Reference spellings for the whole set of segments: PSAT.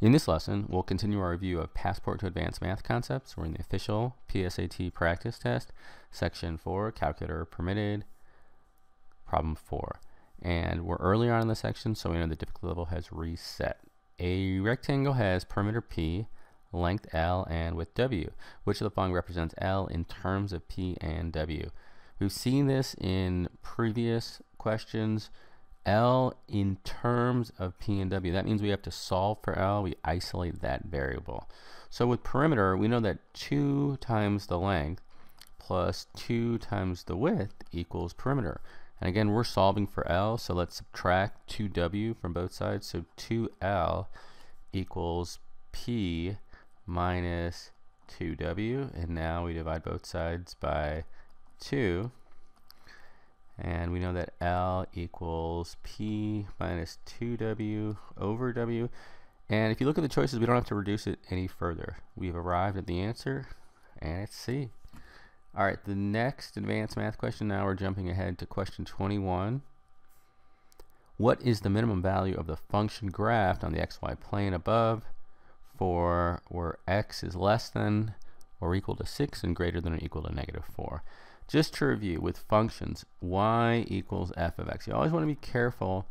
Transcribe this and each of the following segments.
In this lesson, we'll continue our review of Passport to Advanced Math Concepts. We're in the official PSAT practice test, section 4, calculator permitted, problem 4. And we're early on in the section, so we know the difficulty level has reset. A rectangle has perimeter P, length L, and width W. Which of the following represents L in terms of P and W? We've seen this in previous questions. L in terms of P and W. That means we have to solve for L. We isolate that variable. So with perimeter, we know that 2 times the length plus 2 times the width equals perimeter. And again, we're solving for L, so let's subtract 2W from both sides. So 2L equals P minus 2W. And now we divide both sides by 2. And we know that L equals P minus 2W over W. And if you look at the choices, we don't have to reduce it any further. We've arrived at the answer, and it's C. All right, the next advanced math question, now we're jumping ahead to question 21. What is the minimum value of the function graphed on the xy plane above for where x is less than or equal to 6 and greater than or equal to -4? Just to review, with functions, y equals f of x. You always want to be careful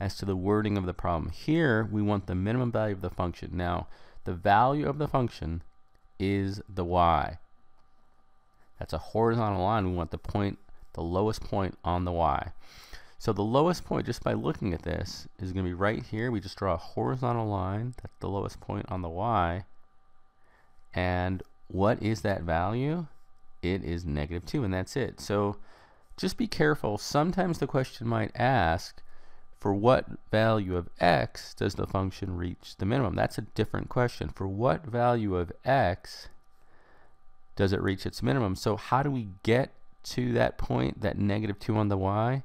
as to the wording of the problem. Here, we want the minimum value of the function. Now, the value of the function is the y. That's a horizontal line. We want the point, the lowest point on the y. So the lowest point, just by looking at this, is going to be right here. We just draw a horizontal line. That's the lowest point on the y. And what is that value? It is -2, and that's it. So just be careful. Sometimes the question might ask, for what value of x does the function reach the minimum? That's a different question. For what value of x does it reach its minimum? So how do we get to that point, that -2 on the y?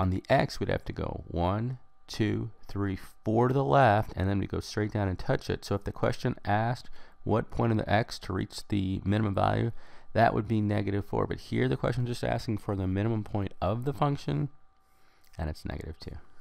On the x, we'd have to go 1, 2, 3, 4 to the left, and then we go straight down and touch it. So if the question asked, what point in the x to reach the minimum value, that would be -4. But here the question is just asking for the minimum point of the function, and it's -2.